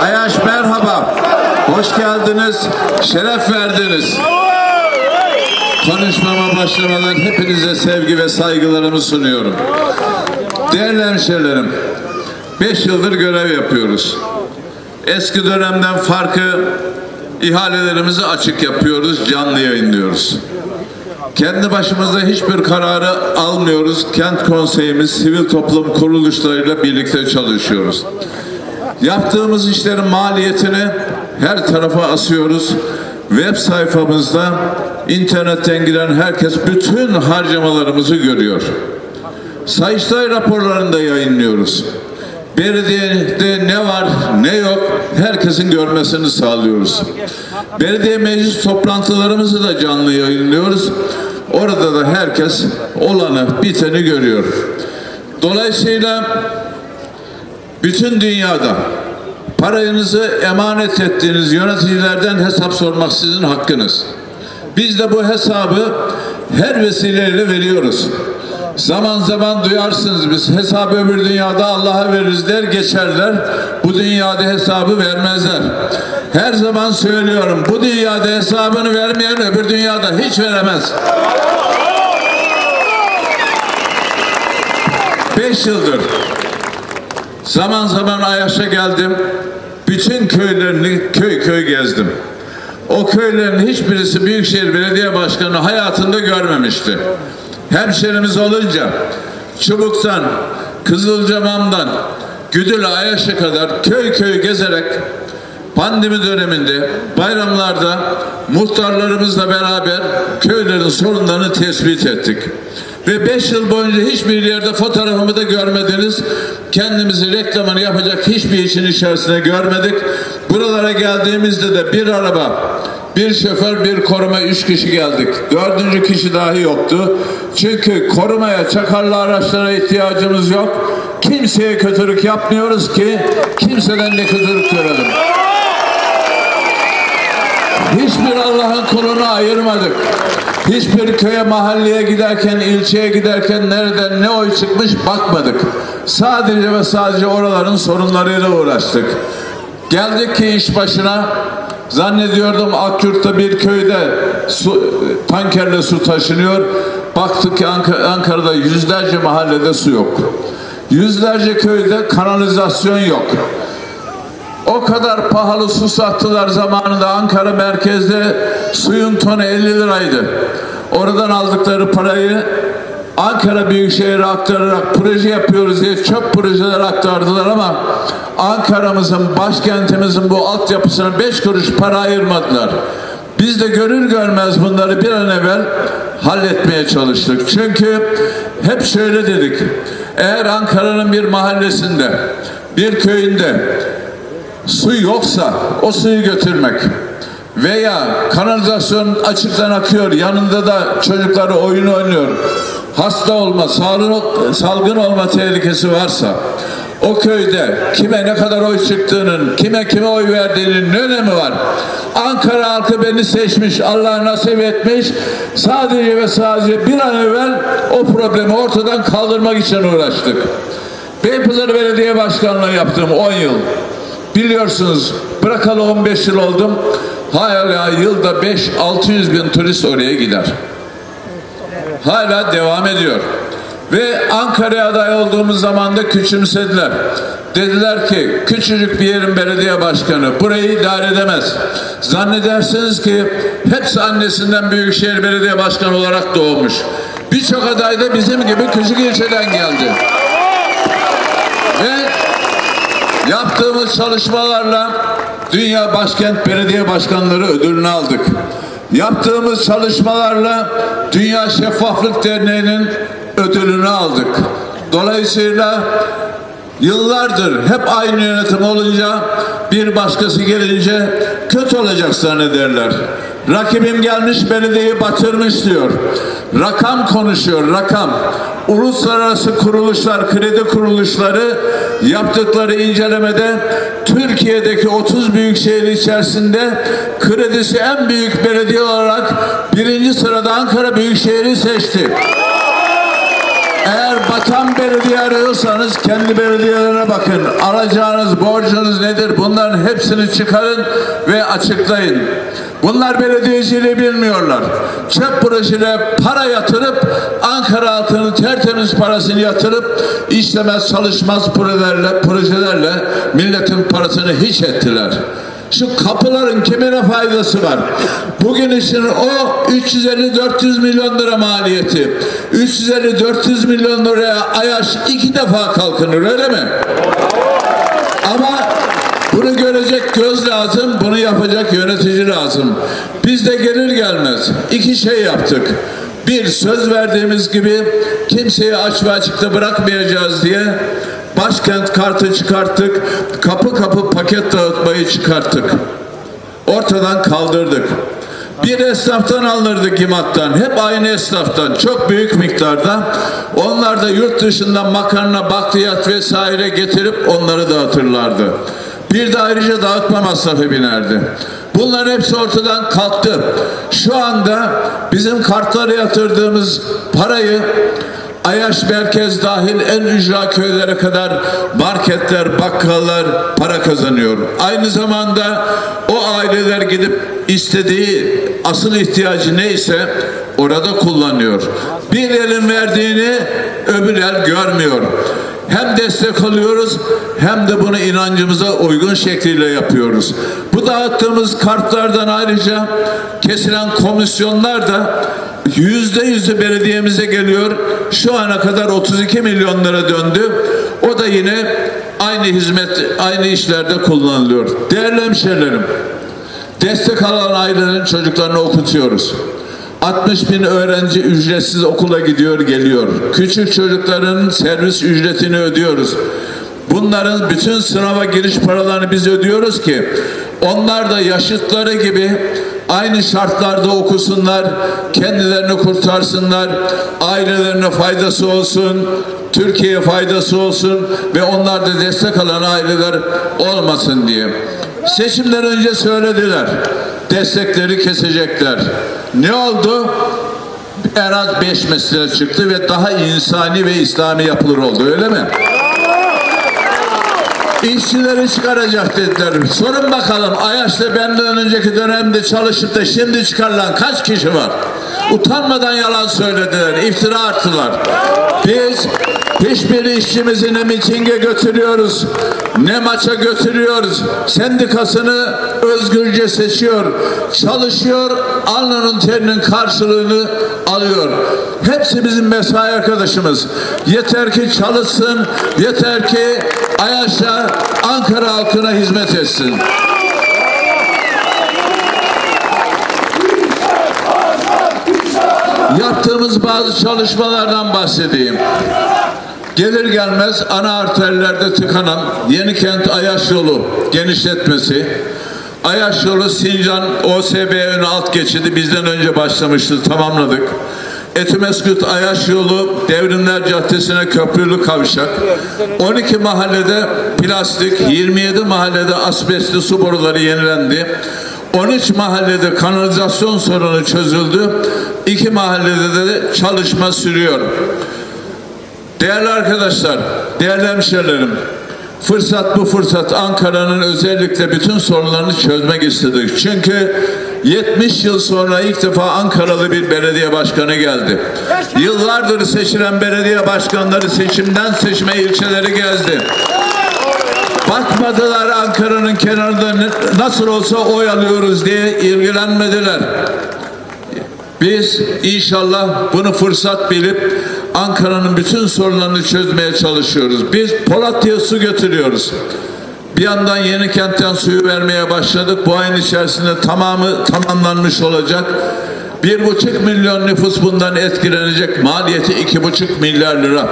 Ayaş merhaba. Hoş geldiniz. Şeref verdiniz. Konuşmama başlamadan hepinize sevgi ve saygılarımı sunuyorum. Değerli hemşehrilerim, 5 yıldır görev yapıyoruz. Eski dönemden farkı ihalelerimizi açık yapıyoruz, canlı yayınlıyoruz. Kendi başımıza hiçbir kararı almıyoruz. Kent konseyimiz, sivil toplum kuruluşlarıyla birlikte çalışıyoruz. Yaptığımız işlerin maliyetini her tarafa asıyoruz. Web sayfamızda, internetten giren herkes bütün harcamalarımızı görüyor. Sayıştay raporlarında yayınlıyoruz. Belediyede ne var ne yok herkesin görmesini sağlıyoruz. Belediye meclis toplantılarımızı da canlı yayınlıyoruz. Orada da herkes olanı biteni görüyor. Dolayısıyla bütün dünyada paranızı emanet ettiğiniz yöneticilerden hesap sormak sizin hakkınız. Biz de bu hesabı her vesileyle veriyoruz. Zaman zaman duyarsınız, biz hesabı öbür dünyada Allah'a veririz der geçerler. Bu dünyada hesabı vermezler. Her zaman söylüyorum, bu dünyada hesabını vermeyen öbür dünyada hiç veremez. 5 yıldır zaman zaman Ayaş'a geldim. Bütün köylerini köy köy gezdim. O köylerin hiçbirisi Büyükşehir Belediye Başkanı hayatında görmemişti. Hemşerimiz olunca Çubuk'tan, Kızılcamam'dan, Güdül Ayaş'a kadar köy köy gezerek pandemi döneminde bayramlarda muhtarlarımızla beraber köylerin sorunlarını tespit ettik. Ve 5 yıl boyunca hiçbir yerde fotoğrafımı da görmediniz. Kendimizi reklamını yapacak hiçbir işin içerisine görmedik. Buralara geldiğimizde de bir araba, bir şoför, bir koruma, 3 kişi geldik. 4. kişi dahi yoktu. Çünkü korumaya, çakarlı araçlara ihtiyacımız yok. Kimseye kötülük yapmıyoruz ki kimseden de kötülük görelim. Hiçbir Allah'ın kulunu ayırmadık. Hiçbir köye, mahalleye giderken, ilçeye giderken nereden ne oy çıkmış bakmadık. Sadece ve sadece oraların sorunlarıyla uğraştık. Geldik ki iş başına. Zannediyordum Akyurt'ta bir köyde tankerle su taşınıyor. Baktık ki Ankara'da yüzlerce mahallede su yok. Yüzlerce köyde kanalizasyon yok. O kadar pahalı su sattılar zamanında Ankara merkezde, suyun tonu 50 liraydı. Oradan aldıkları parayı Ankara Büyükşehir'e aktararak proje yapıyoruz diye çöp projeler aktardılar ama Ankara'mızın, başkentimizin bu altyapısına 5 kuruş para ayırmadılar. Biz de görür görmez bunları bir an evvel halletmeye çalıştık. Çünkü hep şöyle dedik, eğer Ankara'nın bir mahallesinde, bir köyünde su yoksa o suyu götürmek veya kanalizasyon açıktan akıyor, yanında da çocukları oyun oynuyor, hasta olma, salgın olma tehlikesi varsa o köyde kime ne kadar oy çıktığının, kime oy verdiğinin ne önemi var? Ankara halkı beni seçmiş, Allah nasip etmiş, sadece ve sadece bir an evvel o problemi ortadan kaldırmak için uğraştık. Beypazarı Belediye Başkanlığı yaptım 10 yıl. Biliyorsunuz bırakalı 15 yıl oldum. Hala yılda 500-600 bin turist oraya gider. Hala devam ediyor. Ve Ankara'ya aday olduğumuz zaman da küçümsediler. Dediler ki küçücük bir yerin belediye başkanı burayı idare edemez. Zannedersiniz ki hepsi annesinden Büyükşehir Belediye Başkanı olarak doğmuş. Birçok aday da bizim gibi küçük ilçeden geldi. Ve yaptığımız çalışmalarla Dünya Başkent Belediye Başkanları ödülünü aldık. Yaptığımız çalışmalarla Dünya Şeffaflık Derneği'nin ödülünü aldık. Dolayısıyla yıllardır hep aynı yönetim olunca bir başkası gelince kötü olacak zannederler. Rakibim gelmiş belediyeyi batırmış diyor. Rakam konuşuyor, rakam. Uluslararası kuruluşlar, kredi kuruluşları yaptıkları incelemede Türkiye'deki 30 büyük şehir içerisinde kredisi en büyük belediye olarak 1. sırada Ankara Büyükşehir'i seçti. Eğer Batan belediye arıyorsanız kendi belediyelerine bakın. Alacağınız borcunuz nedir? Bunların hepsini çıkarın ve açıklayın. Bunlar belediyeciliği bilmiyorlar. Çöp projeyle para yatırıp Ankara altının tertemiz parasını yatırıp işlemez çalışmaz projelerle milletin parasını hiç ettiler. Şu kapıların kimine faydası var? Bugün için o 350-400 milyon lira maliyeti. 350-400 milyon liraya Ayaş 2 defa kalkınır, öyle mi? Ama bunu görecek göz lazım, bunu yapacak yönetici lazım. Biz de gelir gelmez 2 şey yaptık. Bir, söz verdiğimiz gibi kimseyi aç ve açıkta bırakmayacağız diye Başkent Kartı çıkarttık, kapı kapı paket dağıtmayı çıkarttık. Ortadan kaldırdık. Bir esnaftan alınırdık, imattan. Hep aynı esnaftan. Çok büyük miktarda. Onlar da yurt dışından makarna, bakliyat vesaire getirip onları dağıtırlardı. Bir de ayrıca dağıtma masrafı binerdi. Bunların hepsi ortadan kalktı. Şu anda bizim kartlara yatırdığımız parayı Ayaş merkez dahil en ücra köylere kadar marketler, bakkallar para kazanıyor. Aynı zamanda o aileler gidip istediği asıl ihtiyacı neyse orada kullanıyor. Bir elin verdiğini öbür el görmüyor. Hem destek alıyoruz hem de bunu inancımıza uygun şekliyle yapıyoruz. Bu dağıttığımız kartlardan ayrıca kesilen komisyonlar da %100'ü belediyemize geliyor. Şu ana kadar 32 milyon lira döndü. O da yine aynı hizmet, aynı işlerde kullanılıyor. Değerli hemşehrilerim, destek alan ailelerin çocuklarını okutuyoruz. 60 bin öğrenci ücretsiz okula gidiyor, geliyor. Küçük çocukların servis ücretini ödüyoruz. Bunların bütün sınava giriş paralarını biz ödüyoruz ki onlar da yaşıtları gibi aynı şartlarda okusunlar, kendilerini kurtarsınlar, ailelerine faydası olsun, Türkiye'ye faydası olsun ve onlar da destek alan aileler olmasın diye. Seçimden önce söylediler, destekleri kesecekler. Ne oldu? En az 5 mesele çıktı ve daha insani ve İslami yapılır oldu, öyle mi? İşçileri çıkaracak dediler. Sorun bakalım, Ayaş'ta benden önceki dönemde çalışıp da şimdi çıkarılan kaç kişi var? Utanmadan yalan söylediler, iftira attılar. Biz hiçbir işçimizi ne mitinge götürüyoruz, ne maça götürüyoruz. Sendikasını özgürce seçiyor, çalışıyor, alnının terinin karşılığını alıyor. Hepsi bizim mesai arkadaşımız. Yeter ki çalışsın, yeter ki Ayaş'a, Ankara halkına hizmet etsin. Yaptığımız bazı çalışmalardan bahsedeyim. Gelir gelmez ana arterlerde tıkanan Yenikent Ayaş yolu genişletmesi, Ayaş yolu Sincan-OSB ön alt geçidi bizden önce başlamıştı, tamamladık. Etimesgut Ayaş yolu Devrimler Caddesi'ne köprülü kavşak, 12 mahallede plastik, 27 mahallede asbestli su boruları yenilendi. 13 mahallede kanalizasyon sorunu çözüldü. 2 mahallede de çalışma sürüyor. Değerli arkadaşlar, değerli hemşehrilerim, fırsat bu fırsat. Ankara'nın özellikle bütün sorunlarını çözmek istedik. Çünkü 70 yıl sonra ilk defa Ankaralı bir belediye başkanı geldi. Yıllardır seçilen belediye başkanları seçimden seçime ilçeleri gezdi. Bakmadılar Ankara'nın kenarında nasıl olsa oy alıyoruz diye, ilgilenmediler. Biz inşallah bunu fırsat bilip Ankara'nın bütün sorunlarını çözmeye çalışıyoruz. Biz Polatya su götürüyoruz. Bir yandan Yenikent'ten suyu vermeye başladık. Bu ayın içerisinde tamamı tamamlanmış olacak. 1,5 milyon nüfus bundan etkilenecek. Maliyeti 2,5 milyar lira.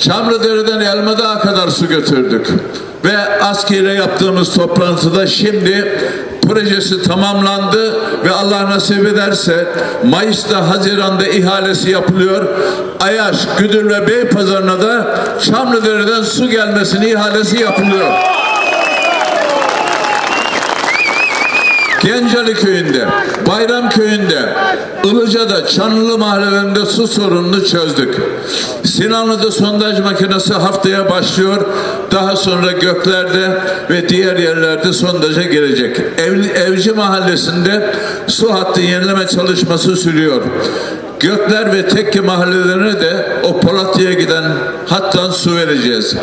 Çamlıdere'den Elmadağ'a kadar su götürdük. Ve ASKİ'yle yaptığımız toplantıda şimdi projesi tamamlandı ve Allah nasip ederse Mayıs'ta, Haziran'da ihalesi yapılıyor. Ayaş, Güdül ve Beypazarı'na da Çamlıdere'den su gelmesini ihalesi yapılıyor. Genceli köyünde, Bayram köyünde, Ilıca'da, Çanlı mahallelerinde su sorununu çözdük. Sinanlı'da sondaj makinesi haftaya başlıyor. Daha sonra Gökler'de ve diğer yerlerde sondaja girecek. Evci mahallesinde su hattı yenileme çalışması sürüyor. Gökler ve Tekke mahallelerine de o Polatya'ya giden hattan su vereceğiz.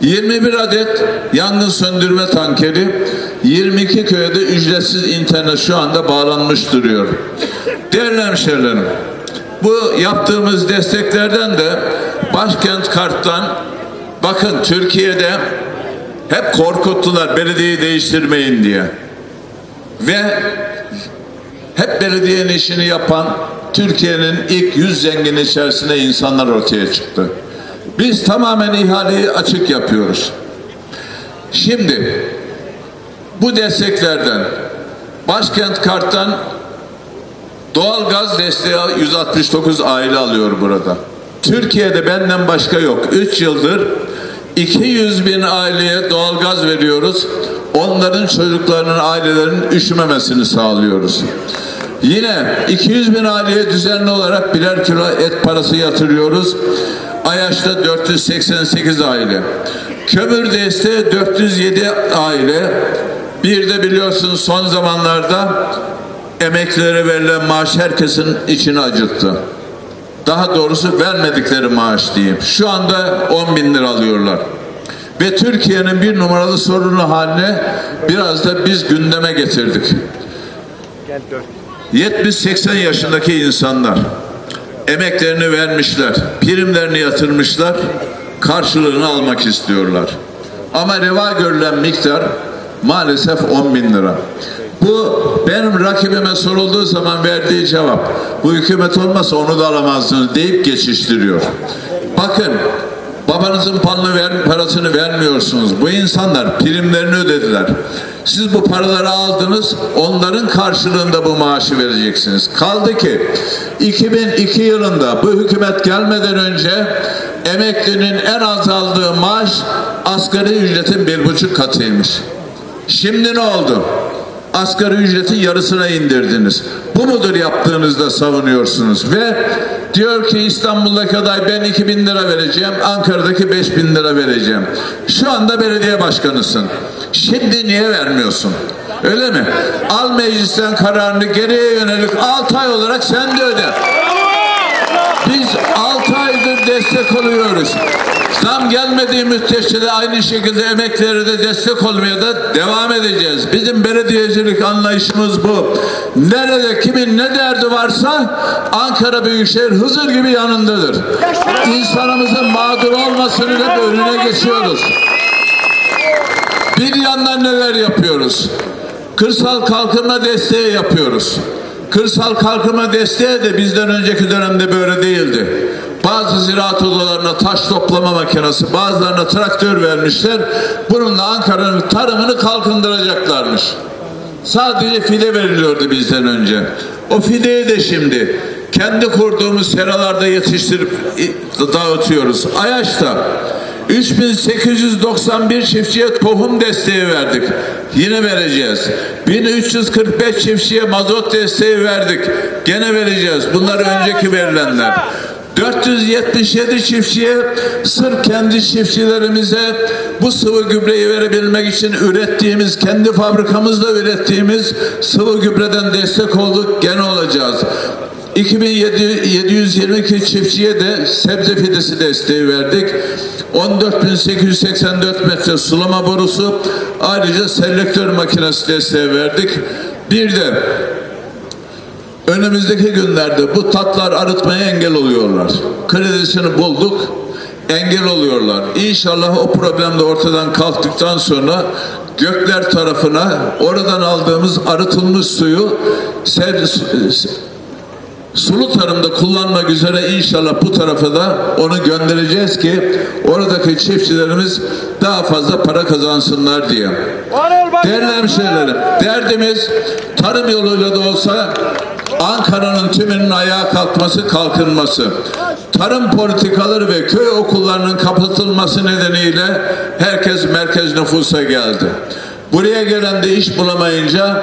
21 adet yangın söndürme tankeri, 22 köye de ücretsiz internet şu anda bağlanmış duruyor. Değerli hemşehrilerim, bu yaptığımız desteklerden de Başkent Kart'tan, bakın Türkiye'de hep korkuttular belediyeyi değiştirmeyin diye. Ve hep belediyenin işini yapan Türkiye'nin ilk 100 zengin içerisinde insanlar ortaya çıktı. Biz tamamen ihaleyi açık yapıyoruz. Şimdi bu desteklerden Başkent Kart'tan doğalgaz desteği 169 aile alıyor burada. Türkiye'de benden başka yok. 3 yıldır 200 bin aileye doğalgaz veriyoruz. Onların çocuklarının, ailelerinin üşümemesini sağlıyoruz. Yine 200 bin aileye düzenli olarak birer kilo et parası yatırıyoruz. Ayaş'ta 488 aile. Kömür desteği 407 aile. Bir de biliyorsunuz son zamanlarda emeklilere verilen maaş herkesin içini acıttı. Daha doğrusu vermedikleri maaş diyeyim. Şu anda 10 bin lira alıyorlar. Ve Türkiye'nin bir numaralı sorunu haline biraz da biz gündeme getirdik. 70-80 yaşındaki insanlar emeklerini vermişler, primlerini yatırmışlar, karşılığını almak istiyorlar. Ama reva görülen miktar maalesef 10 bin lira. Bu benim rakibime sorulduğu zaman verdiği cevap, bu hükümet olmasa onu da alamazsınız deyip geçiştiriyor. Bakın, babanızın parasını vermiyorsunuz. Bu insanlar primlerini ödediler. Siz bu paraları aldınız, onların karşılığında bu maaşı vereceksiniz. Kaldı ki 2002 yılında bu hükümet gelmeden önce emeklinin en az aldığı maaş asgari ücretin 1,5 katıymış. Şimdi ne oldu? Asgari ücretin yarısına indirdiniz. Bu mudur yaptığınızda savunuyorsunuz? Ve diyor ki İstanbul'daki aday ben 2000 lira vereceğim, Ankara'daki 5000 lira vereceğim. Şu anda belediye başkanısın. Şimdi niye vermiyorsun? Öyle mi? Al meclisten kararını geriye yönelik 6 ay olarak sen de öde. Biz 6 aydır destek oluyoruz. Zam gelmediği müddetçe de aynı şekilde emeklilere de destek olmaya da devam edeceğiz. Bizim belediyecilik anlayışımız bu. Nerede kimin ne derdi varsa Ankara Büyükşehir Hızır gibi yanındadır. İnsanımızın mağdur olmasını da önüne geçiyoruz. Bir yandan neler yapıyoruz? Kırsal kalkınma desteği yapıyoruz. Kırsal kalkınma desteği de bizden önceki dönemde böyle değildi. Bazı ziraat odalarına taş toplama makinesi, bazılarına traktör vermişler. Bununla Ankara'nın tarımını kalkındıracaklarmış. Sadece fide veriliyordu bizden önce. O fideyi de şimdi kendi kurduğumuz seralarda yetiştirip dağıtıyoruz. Ayaş'ta 3891 çiftçiye tohum desteği verdik. Yine vereceğiz. 1345 çiftçiye mazot desteği verdik. Gene vereceğiz. Bunlar önceki verilenler. 477 çiftçiye sırf kendi çiftçilerimize bu sıvı gübreyi verebilmek için ürettiğimiz, kendi fabrikamızda ürettiğimiz sıvı gübreden destek olduk, gene olacağız. 2722 çiftçiye de sebze fidesi desteği verdik. 14884 metre sulama borusu, ayrıca selektör makinesi desteği verdik. Bir de önümüzdeki günlerde bu tatlar arıtmaya engel oluyorlar. Kredisini bulduk, engel oluyorlar. İnşallah o problem de ortadan kalktıktan sonra Gökler tarafına oradan aldığımız arıtılmış suyu sulu tarımda kullanmak üzere inşallah bu tarafa da onu göndereceğiz ki oradaki çiftçilerimiz daha fazla para kazansınlar diye. Değerli hemşehrilerim, derdimiz tarım yoluyla da olsa Ankara'nın tümünün ayağa kalkması, kalkınması. Tarım politikaları ve köy okullarının kapatılması nedeniyle herkes merkez nüfusa geldi. Buraya gelen de iş bulamayınca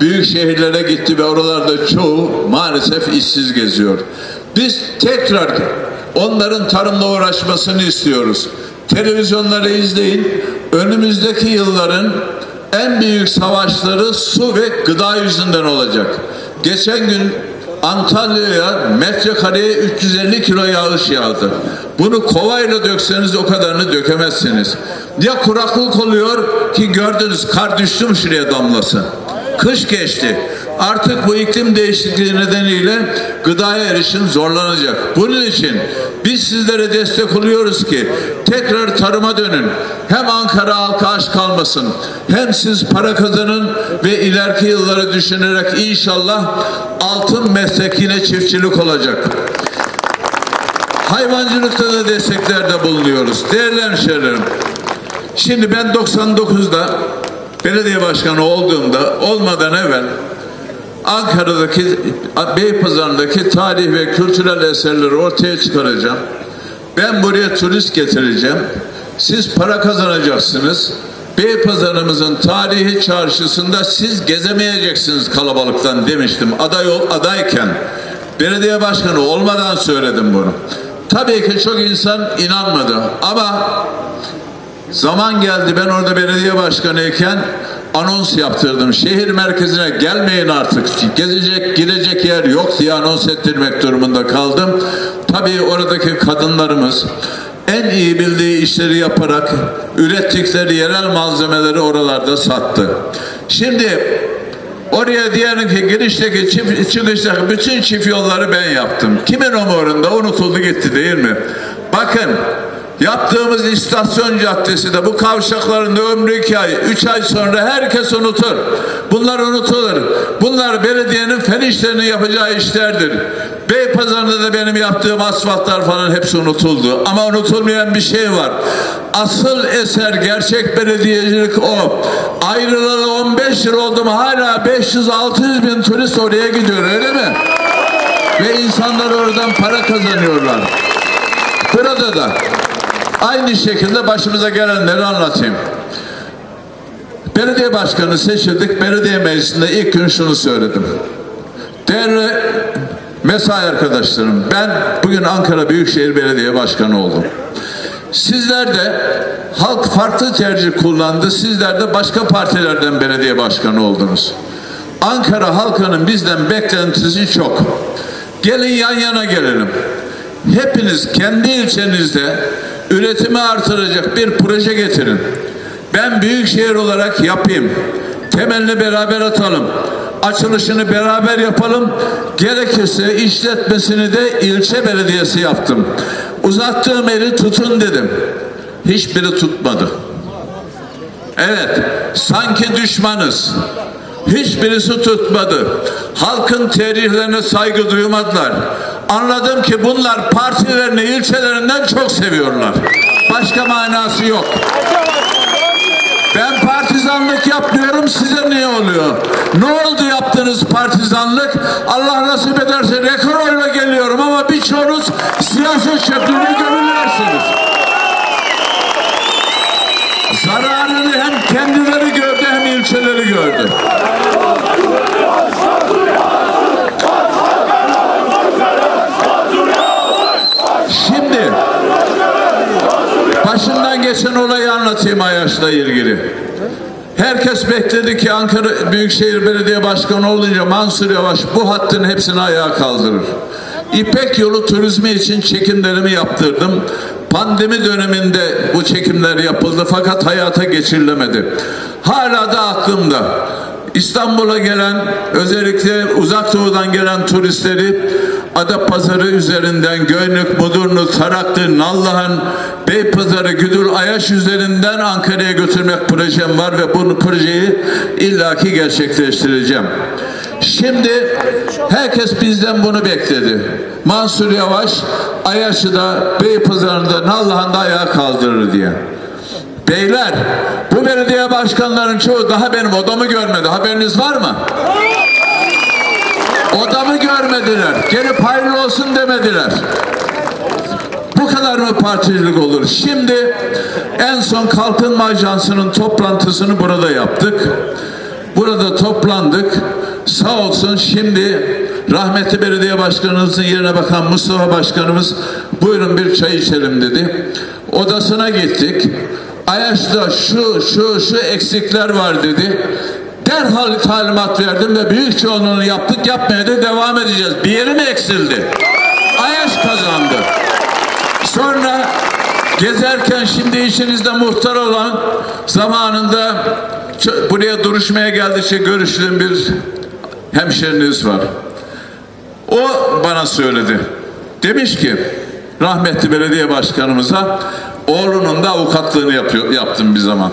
büyük şehirlere gitti ve oralarda çoğu maalesef işsiz geziyor. Biz tekrar onların tarımla uğraşmasını istiyoruz. Televizyonları izleyin. Önümüzdeki yılların en büyük savaşları su ve gıda yüzünden olacak. Geçen gün Antalya'ya metrekareye 350 kilo yağış yağdı. Bunu kovayla dökseniz o kadarını dökemezsiniz. Ya kuraklık oluyor ki gördünüz, kar düştü mü şuraya damlası? Kış geçti. Artık bu iklim değişikliği nedeniyle gıdaya erişim zorlanacak. Bunun için biz sizlere destek oluyoruz ki tekrar tarıma dönün. Hem Ankara halkı aç kalmasın, hem siz para kazanın ve ileriki yılları düşünerek inşallah altın meslek yine çiftçilik olacak. Hayvancılıkta da desteklerde bulunuyoruz. Değerli hemşehrilerim, şimdi ben 99'da belediye başkanı olmadan evvel Ankara'daki, Beypazarı'ndaki tarih ve kültürel eserleri ortaya çıkaracağım. Ben buraya turist getireceğim. Siz para kazanacaksınız. Beypazarı'mızın tarihi çarşısında siz gezemeyeceksiniz kalabalıktan demiştim. Adayken belediye başkanı olmadan söyledim bunu. Tabii ki çok insan inanmadı ama zaman geldi. Ben orada belediye başkanıyken anons yaptırdım. Şehir merkezine gelmeyin artık. Gezecek, gidecek yer yok diye anons ettirmek durumunda kaldım. Tabii oradaki kadınlarımız en iyi bildiği işleri yaparak ürettikleri yerel malzemeleri oralarda sattı. Şimdi oraya diyelim ki girişteki, çıkıştaki bütün çift yolları ben yaptım. Kimin umurunda? Unutuldu gitti değil mi? Bakın, yaptığımız istasyon caddesi de bu kavşakların da ömrü 2 ay, 3 ay sonra herkes unutur. Bunlar unutulur. Bunlar belediyenin fen işlerini yapacağı işlerdir. Beypazarı'nda da benim yaptığım asfaltlar falan hepsi unutuldu. Ama unutulmayan bir şey var. Asıl eser, gerçek belediyecilik o. Ayrılalı 15 yıl oldu mu hala 500-600 bin turist oraya gidiyor, öyle mi? Ve insanlar oradan para kazanıyorlar. Burada da aynı şekilde başımıza gelenleri anlatayım. Belediye başkanı seçildik. Belediye meclisinde ilk gün şunu söyledim. Değerli mesai arkadaşlarım, ben bugün Ankara Büyükşehir Belediye Başkanı oldum. Sizler de, halk farklı tercih kullandı. Sizler de başka partilerden belediye başkanı oldunuz. Ankara halkının bizden beklentisi çok. Gelin yan yana gelelim. Hepiniz kendi ilçenizde üretimi artıracak bir proje getirin. Ben büyükşehir olarak yapayım. Temelini beraber atalım. Açılışını beraber yapalım. Gerekirse işletmesini de ilçe belediyesi yaptım. Uzattığım eli tutun dedim. Hiçbiri tutmadı. Evet, sanki düşmanız. Hiçbirisi tutmadı. Halkın tercihlerine saygı duymadılar. Anladım ki bunlar partilerini ilçelerinden çok seviyorlar. Başka manası yok. Ben partizanlık yapmıyorum, size niye oluyor? Ne oldu yaptığınız partizanlık? Allah nasip ederse rekor oyla geliyorum ama birçoğunuz siyaset çöplüğüne gömülürsünüz. Zararını hem kendileri gördü hem ilçeleri gördü. Başından geçen olayı anlatayım Ayaş'la ilgili. Herkes bekledi ki Ankara Büyükşehir Belediye Başkanı olunca Mansur Yavaş bu hattın hepsini ayağa kaldırır. İpek yolu turizmi için çekimlerimi yaptırdım. Pandemi döneminde bu çekimler yapıldı fakat hayata geçirilemedi. Hala da aklımda. İstanbul'a gelen, özellikle uzak doğudan gelen turistleri Adapazarı üzerinden Göynük, Mudurnu, Taraklı, Nallahan, Beypazarı, Güdül, Ayaş üzerinden Ankara'ya götürmek projem var ve bunu, projeyi illaki gerçekleştireceğim. Şimdi herkes bizden bunu bekledi. Mansur Yavaş Ayaş'ı da, Beypazarı'nı da, Nallahan'da ayağa kaldırır diye. Beyler, bu belediye başkanlarının çoğu daha benim odamı görmedi. Haberiniz var mı? Odamı görmediler. Gelip hayırlı olsun demediler. Bu kadar mı partilik olur? Şimdi en son Kalkınma Ajansı'nın toplantısını burada yaptık. Burada toplandık. Sağ olsun şimdi rahmetli belediye başkanımızın yerine bakan Mustafa Başkanımız buyurun bir çay içelim dedi. Odasına gittik. Ayaş'ta şu eksikler var dedi. Derhal talimat verdim ve büyük çoğunluğunu yaptık, yapmaya da devam edeceğiz. Bir yeri mi eksildi? Ayaş kazandı. Sonra gezerken şimdi içinizde muhtar olan zamanında buraya duruşmaya geldiği için görüştüğüm bir hemşeriniz var. O bana söyledi. Demiş ki rahmetli belediye başkanımıza oğlunun da avukatlığını yaptım bir zaman.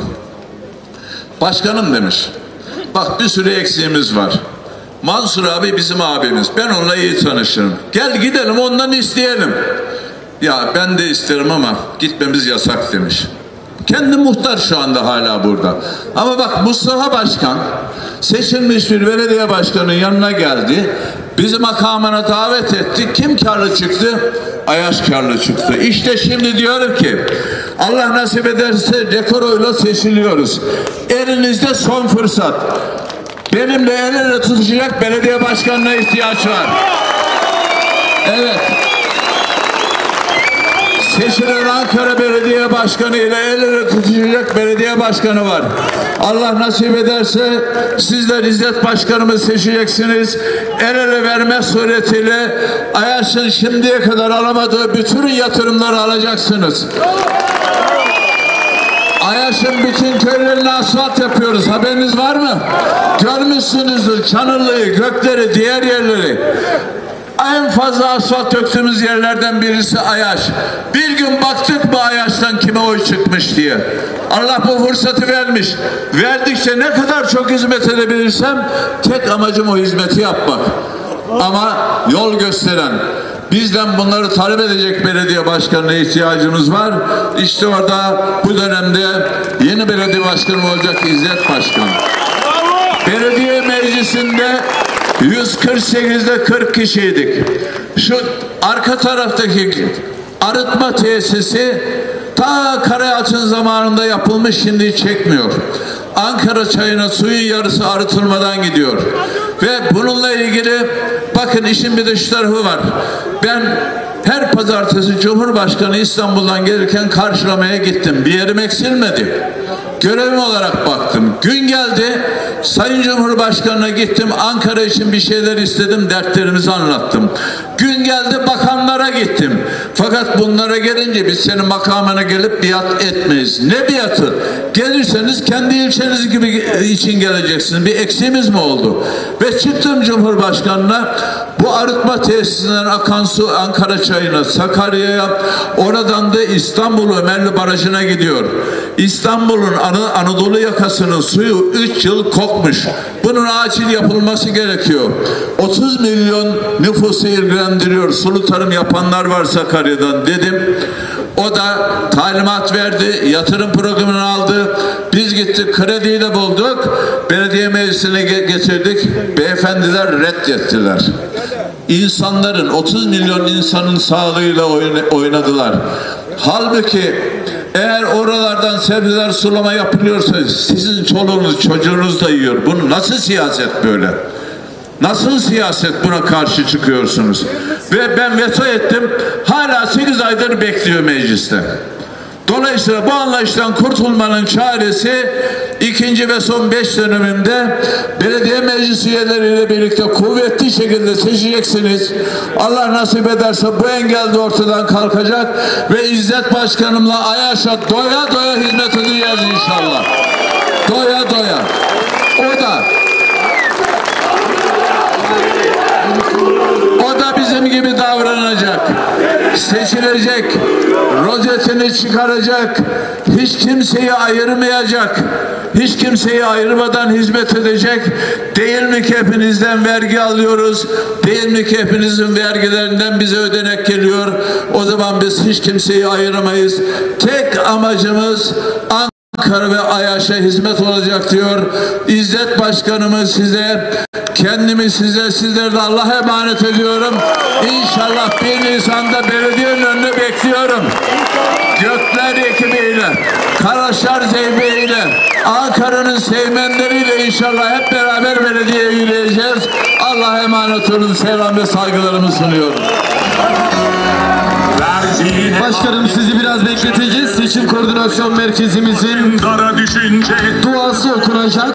Başkanım demiş. Bak bir sürü eksiğimiz var. Mansur abi bizim abimiz. Ben onunla iyi tanışırım. Gel gidelim ondan isteyelim. Ya ben de isterim ama gitmemiz yasak demiş. Kendi muhtar şu anda hala burada. Ama bak Mustafa Başkan seçilmiş bir belediye başkanının yanına geldi. Bizi makamına davet etti. Kim karlı çıktı? Ayaş karlı çıktı. İşte şimdi diyorum ki Allah nasip ederse dekoroyla seçiliyoruz. Elinizde son fırsat. Benimle el ele tutuşacak belediye başkanına ihtiyaç var. Evet. Seçilen Ankara Belediye Başkanı ile el ele tutuşacak belediye başkanı var. Allah nasip ederse sizler İzzet Başkanımı seçeceksiniz. El ele verme suretiyle Ayaş'ın şimdiye kadar alamadığı bütün yatırımları alacaksınız. Ayaş'ın bütün köylerine asfalt yapıyoruz. Haberiniz var mı? Görmüşsünüzdür Çanlı'yı, Gökleri, diğer yerleri. En fazla asfalt döktüğümüz yerlerden birisi Ayaş. Bir gün baktık mı Ayaş'tan kime oy çıkmış diye. Allah bu fırsatı vermiş. Verdikçe ne kadar çok hizmet edebilirsem tek amacım o hizmeti yapmak. Ama yol gösteren, bizden bunları talep edecek belediye başkanına ihtiyacımız var. İşte orada bu dönemde yeni belediye başkanı olacak İzzet Başkan. Belediye meclisinde 148'de 40 kişiydik. Şu arka taraftaki arıtma tesisi ta Karayaç'ın zamanında yapılmış, şimdi çekmiyor. Ankara çayına suyun yarısı arıtılmadan gidiyor. Ve bununla ilgili bakın işin bir de şu tarafı var. Ben her pazartesi Cumhurbaşkanı İstanbul'dan gelirken karşılamaya gittim. Bir yerim eksilmedi. Görevim olarak baktım. Gün geldi, Sayın Cumhurbaşkanı'na gittim. Ankara için bir şeyler istedim. Dertlerimizi anlattım. Gün geldi, bakanlara gittim. Fakat bunlara gelince biz senin makamına gelip biat etmeyiz. Ne biatı? Gelirseniz kendi ilçeniz gibi için geleceksiniz. Bir eksiğimiz mi oldu? Ve çıktım Cumhurbaşkanı'na. Bu arıtma tesisinden akan su Ankara çayına, Sakarya'ya, oradan da İstanbul Ömerli Barajı'na gidiyor. İstanbul'un Anadolu yakasının suyu 3 yıl kokmuş. Bunun acil yapılması gerekiyor. 30 milyon nüfusu ilgilendiriyor. Sulu tarım yapanlar var Sakarya'dan dedim. O da talimat verdi. Yatırım programını aldı. Biz gittik, krediyi de bulduk. Belediye meclisine getirdik. Beyefendiler reddettiler. İnsanların, 30 milyon insanın sağlığıyla oynadılar. Halbuki eğer oralardan sebzeler sulama yapılıyorsa sizin çoluğunuz çocuğunuz da yiyor. Bunu nasıl siyaset böyle? Nasıl siyaset, buna karşı çıkıyorsunuz? Ve ben veto ettim. Hala 8 aydır bekliyor mecliste. Dolayısıyla bu anlayıştan kurtulmanın çaresi ikinci ve son 5 dönemimde belediye meclis üyeleriyle birlikte kuvvetli şekilde seçeceksiniz. Allah nasip ederse bu engel de ortadan kalkacak ve İzzet Başkanımla Ayaş'a doya doya hizmet edeceğiz inşallah. Doya doya. O da bizim gibi davranacak. Seçilecek, rozetini çıkaracak, hiç kimseyi ayırmayacak, hiç kimseyi ayırmadan hizmet edecek. Değil mi ki hepinizden vergi alıyoruz, değil mi ki hepinizin vergilerinden bize ödenek geliyor? O zaman biz hiç kimseyi ayıramayız. Tek amacımız Ankara ve Ayaş'a hizmet olacak diyor. İzzet Başkanımız size, kendimi size, sizlerle Allah'a emanet ediyorum. İnşallah 1 Nisan'da belediyenin önüne bekliyorum. Gökler ekibiyle, Karaşar zeybeğiyle, Ankara'nın sevmenleriyle inşallah hep beraber belediyeye yürüyeceğiz. Allah'a emanet olun, selam ve saygılarımı sunuyorum. Başkanım, sizi biraz bekleteceğiz. Seçim Koordinasyon Merkezimizin duası okunacak.